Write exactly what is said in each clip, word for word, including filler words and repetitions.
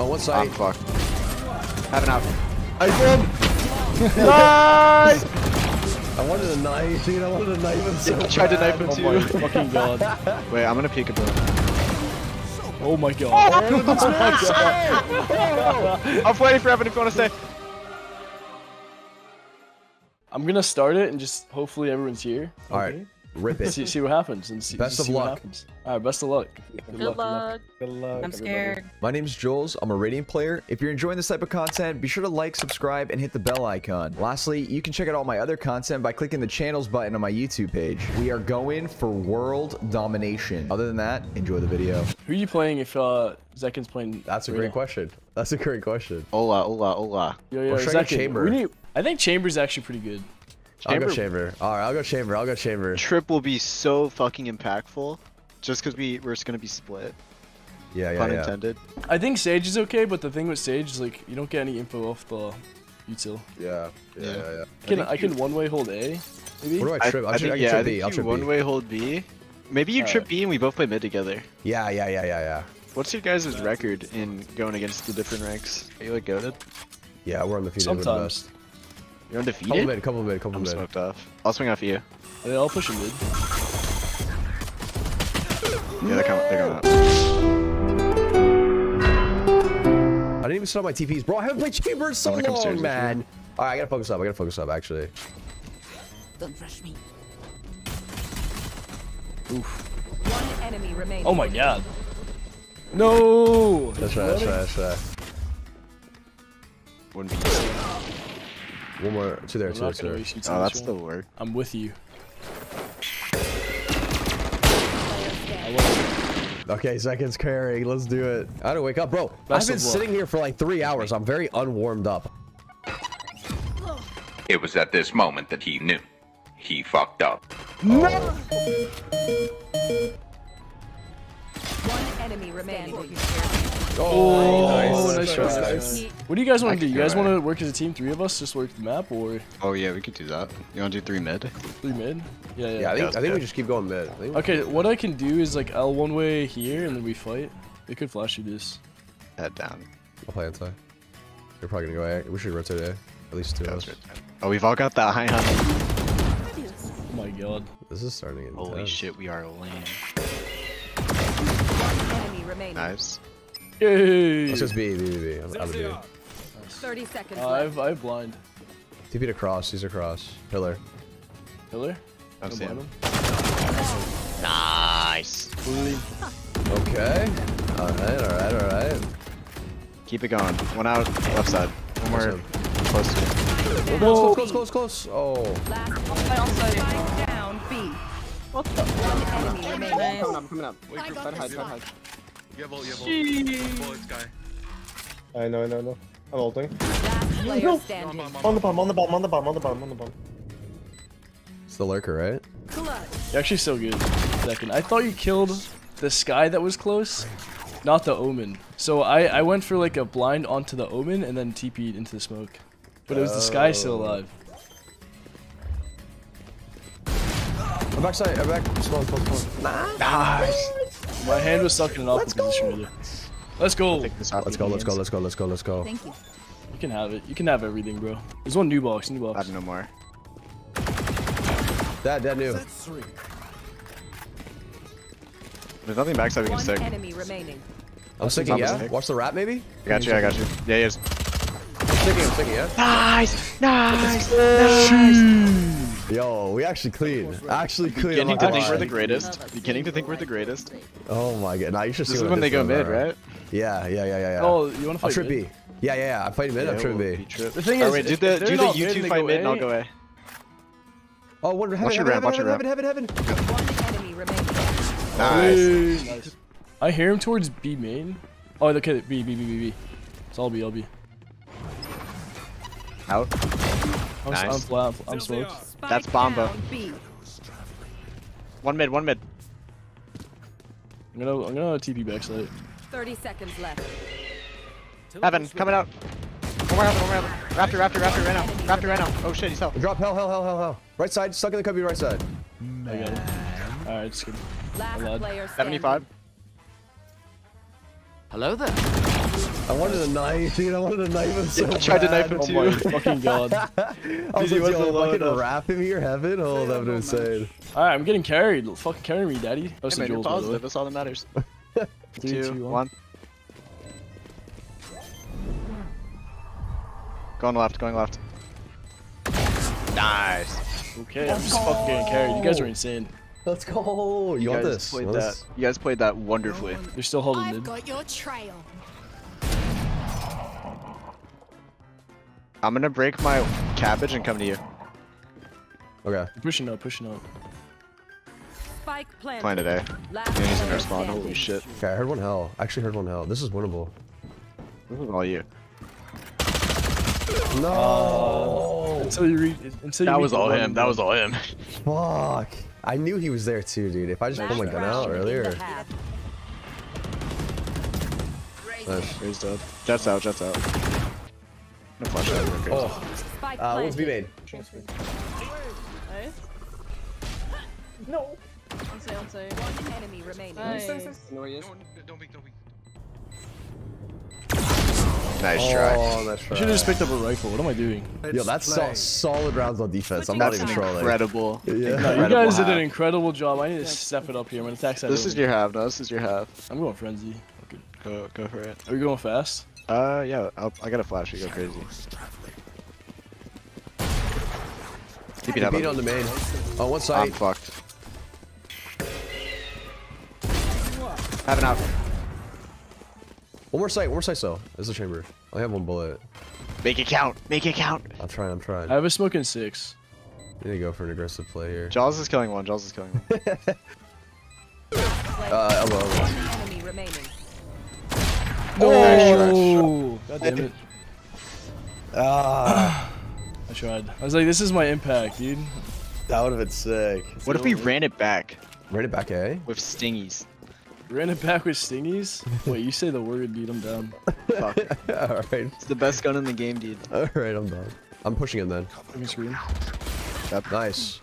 On one side. I'm fucked. Have an out. I did! Nice! I wanted a knife, dude. I wanted a knife him so I tried bad. to knife him oh too. Oh my fucking god. Wait, I'm gonna peek a bit. Oh my god. Oh, oh my god. I'm waiting for Evan if you wanna stay. I'm gonna start it and just hopefully everyone's here. Alright. Okay. Rip it. See, see what happens. And see, best of see luck. Alright, best of luck. Good, Good luck. luck. Good luck. I'm scared. Everybody. My name's Jules. I'm a Radiant player. If you're enjoying this type of content, be sure to like, subscribe, and hit the bell icon. Lastly, you can check out all my other content by clicking the channels button on my YouTube page. We are going for world domination. Other than that, enjoy the video. Who are you playing if uh, Zekken's playing? That's a great question. That's a great question. Hola, hola, hola. Yo, yo, Zekken. Chamber. We need... I think Chamber's actually pretty good. Chamber. I'll go Chamber. Alright, I'll go Chamber. I'll go Chamber. Trip will be so fucking impactful just because we, we're just going to be split. Yeah, yeah, Pun yeah. intended. I think Sage is okay, but the thing with Sage is like, you don't get any info off the util. Yeah, yeah, yeah. yeah, yeah. I can, I I can one-way hold A, maybe? What do I trip? I, I, I think, yeah, I think you one-way hold B. Maybe you All trip right. B and we both play mid together. Yeah, yeah, yeah, yeah, yeah. What's your guys' yeah. record in going against the different ranks? Are you like goated? Yeah, we're undefeated. Sometimes. We're the best. You're undefeated? Couple mid, couple mid, couple I'm mid. I'm smoked off. I'll swing off of you. Are they all pushing mid? Yeah, they're coming, they're coming out. I didn't even set up my T Ps. Bro, I haven't played Chamber in so long, man. Alright, I gotta focus up, I gotta focus up, actually. Don't rush me. Oof. One enemy remains. Oh my god. No! That's right, that's right, that's right. Wouldn't be easy. One more, two there, I'm two there, two there. Oh, that's the work. I'm with you. Okay, Zekken's carrying. Let's do it. I gotta wake up, bro. I've been sitting here for like three hours. I'm very unwarmed up. It was at this moment that he knew. He fucked up. No! Oh. One enemy remaining. Oh, oh, nice, nice, nice, nice. nice. What do you guys want to do? You guys right. want to work as a team, three of us, just work the map, or? Oh yeah, we could do that. You want to do three mid? Three mid? Yeah, yeah. Yeah, I think, yeah, I think yeah. we just keep going mid. Okay, what I can do is like I'll one way here and then we fight. They could flash you this. Head down. I'll play anti. You're probably gonna go A. We should rotate A. At least two yeah, of us. Oh, we've all got that high hunt. Oh my god. This is starting. In Holy ten. Shit, we are lame. Nice. Yay! Let's just B, B, B, B. I'm, I'm a B. thirty seconds. Uh, I've, I have blind. T P to cross. He's a cross. Pillar. Pillar? I've seen him. Nice. Okay. Alright, alright, alright. Keep it going. One out, left side. One more. Close to it. Close, close, close, close. Oh. Last down, B. What the? One enemy. Coming up, coming up. Wait, group, hide, hide, hide. Yeah, ball, yeah, ball. Ball, it's guy. I know, I know, I know. I'm ulting. No. On the bomb, on the bomb, on the bomb, on the bomb, on the bomb. It's the lurker, right? You're actually so good. Second, I thought you killed the sky that was close, not the Omen. So I, I went for like a blind onto the Omen and then T P'd into the smoke. But it was the sky still alive. I'm backside, I'm back. Small, small, small. Nah. Nice. My hand was stuck in an awkward position really. Let's go. Let's go, let's go, let's go, let's go, let's go, let's go. Thank you. You can have it. You can have everything, bro. There's one new box, new box. I have no more. That, that new. There's nothing backside we can stick. I'm sticking, yeah? Watch the wrap, maybe? I got you, I got you. Yeah, yes. I'm sticking, I'm sticking, yeah? Nice! Nice! Nice! Yo, we actually clean. Actually clean. Beginning to think we're the greatest. Beginning to think we're the greatest. Oh my god. Nah, you should see this is when they go mid, right? Yeah, yeah, yeah, yeah. Oh, you want to fight mid? I'll trip B. Yeah, yeah, yeah. I'm fighting mid. I'm tripping B. The thing is, do the U two fight mid and I'll go A. Oh, what? Watch your ramp. Watch your ramp. Heaven, heaven, heaven. Nice. I hear him towards B main. Oh, look at it. B, B, B, B, B. It's all B, all B. Out. I'm, nice. I'm, I'm smoked. That's Bomba. One mid, one mid. I'm gonna, I'm gonna T P backside. thirty seconds left. Evan, coming out. One more Evan, one more Evan. Raptor, Raptor, Raptor, right now. Raptor, right now. Oh shit, he's hell. Drop hell, hell, hell, hell, hell. Right side, stuck in the cubby, right side. I got it. Alright, it's good. seventy-five. Hello there. I wanted a knife, dude. I wanted a knife him so yeah, I tried to knife him too. Oh my fucking god. I was dude, like, yo, I could wrap him in your heaven? Oh, that would be insane. Alright, I'm getting carried. Fucking carry me, daddy. That's hey, Jules, positive. That's all that matters. Three, two, one. Going left, going left. Nice. Okay, Let's I'm just go. fucking getting carried. You guys are insane. Let's go. You, you want guys this? Played that. You guys played that wonderfully. You're still holding I've mid. Got your trail. I'm gonna break my cabbage and come to you. Okay. Pushing up, pushing up. Spike planted. Planted A. He doesn't respond. Holy shit. Okay, I heard one hell. I actually heard one hell. This is winnable. This is all you. No. Uh, until you read. Until you that was all him. That was all him. Fuck. I knew he was there too, dude. If I just pulled my gun out earlier. Nice. He's dead. Jet's out. Jet's out. No flash out. We're crazy. Oh. Uh, one's B main. No. One side. One side. One enemy remaining. Nice. Nice try. Oh, nice try. I should have just picked up a rifle. What am I doing? It's Yo, that's so, solid rounds on defense. I'm not even trolling. Incredible. Yeah. Yeah. No, you guys half. did an incredible job. I need to step it up here. My attack's This is your half. No, this is your half. I'm going frenzy. Okay. Go, go for it. Are we going fast? Uh, yeah. I'll, I got a flash. You go crazy. Keep it up. Beat on the main. Oh, one side. I'm fucked. Have an out. One more sight, one more sight cell. This is a chamber. I only have one bullet. Make it count. Make it count. I'm trying, I'm trying. I have a smoking six. I need to go for an aggressive play here. Jaws is killing one. Jaws is killing one. uh, elbow, elbow. Oh! God damn it. Ah. I tried. I was like, this is my impact, dude. That would have been sick. It's what if we ran it back? Ran it back, eh? With stingies. Ran it back with stingies? Wait, you say the word, dude. I'm down. Fuck. All right. It's the best gun in the game, dude. All right, I'm down. I'm pushing him then. Let me screen. Yep. Nice.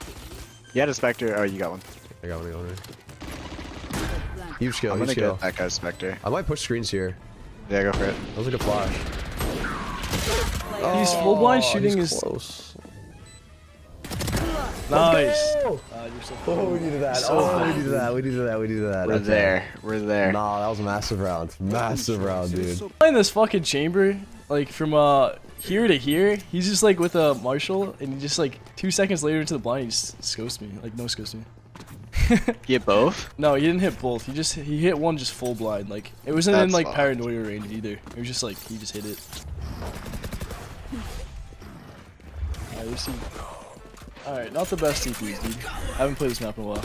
You had a Spectre. Oh, you got one. I got one. I got one. Huge skill. I'm huge gonna skill. That guy's Spectre. I might push screens here. Yeah, go for it. That was like a flash. Oh, he's full blind shooting. He's close. Nice. Uh, you're so cool. Oh, we needed that. So oh, fun. we needed that. We needed that. We needed that. We're okay. there. We're there. Nah, that was a massive round. Massive round, dude. Playing this fucking chamber, like from uh here to here, he's just like with a uh, Marshall, and he just like two seconds later into the blind, he just scopes me. Like no scopes me. He hit both? No, he didn't hit both. He just he hit one just full blind. Like it wasn't That's in like awesome. paranoia range either. It was just like he just hit it. I right, see. Alright, not the best T Ps, dude. I haven't played this map in a while.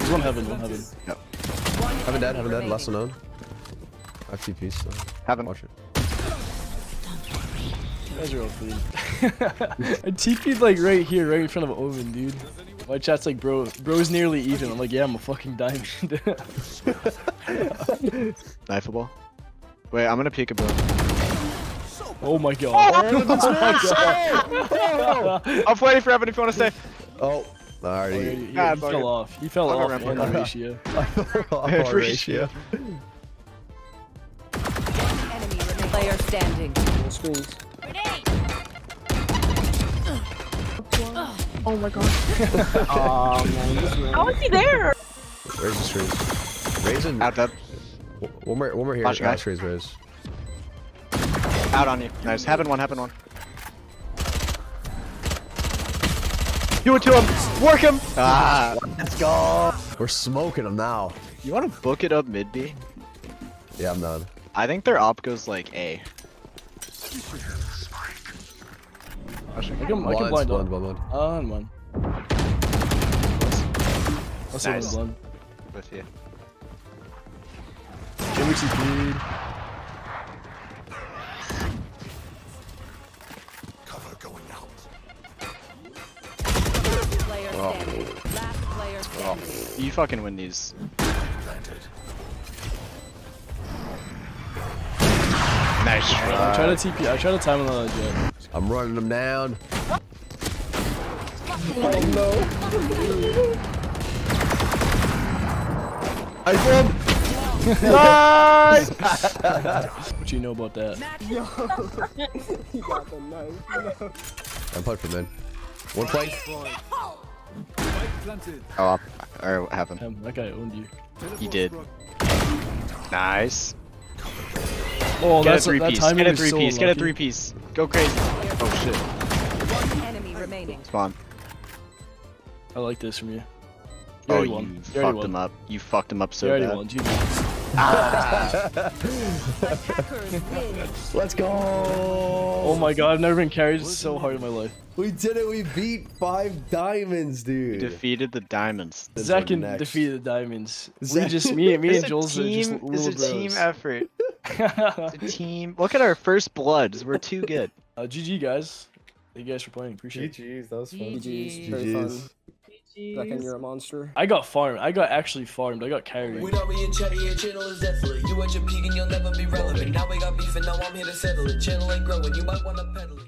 There's one heaven, one heaven. Yep. Heaven dead, heaven dead, last unknown. I have T Ps, so. Heaven. Watch it. You guys are all clean. I T P'd like right here, right in front of Omen, dude. My chat's like, bro, bro's nearly even. I'm like, yeah, I'm a fucking diamond. Knifeable. Wait, I'm gonna peek a bro. Oh my god. Oh, oh my god. I'm waiting for Evan if you want to stay. Oh, already. He, he, God, he fell off. He fell off in the ratio. I fell off in the ratio. One enemy player standing. Oh my god. Oh man. How is he there? Raise the trees. Raise him. Out up. One more, one more here. Watch guys. Raise, raise. Out on you. Nice. Heaven one, heaven one. Do it to him. Work him. Ah. Let's go. We're smoking him now. You want to book it up mid B? Yeah, I'm done. I think their op goes like A. I can, I can blind, blind one. Blind, blind, blind. On one. Let's nice. One. With you. G M T P. Oh. Oh. You fucking win these. Nice try. I try to T P. I try to time another jet. I'm running them down. Oh no! I won. Nice! What do you know about that? Yo! He got the knife. I'm punched for mid. One plate. Oh, or right, what happened? Um, that guy owned you. He did. Nice. Oh, get that's a three a, piece. That get a three so piece. Lucky. Get a three piece. Go crazy. Oh shit. One enemy remaining. Spawn. I like this from you. You oh, you won. fucked you him won. up. You fucked him up so you bad. Won. You ah. Let's go! Oh my god, I've never been carried so hard in my life. We did it! We beat five diamonds, dude. We defeated the diamonds. Zekken defeated the diamonds. We just me, me and Jules are just little bros. It's a team effort. It's a team. Look at our first bloods. We're too good. Uh, G G guys. Thank you guys for playing. Appreciate it. G Gs, that was fun. G Gs, G Gs. Zekken, you're a monster. I got farmed. I got actually farmed. I got carried. We know we in chat, your channel is desolate. You at your peak and you'll never be relevant. Now we got beef and now I'm here to settle it. Channel ain't growing. You might want to peddle it.